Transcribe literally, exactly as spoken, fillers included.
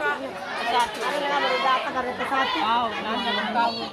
At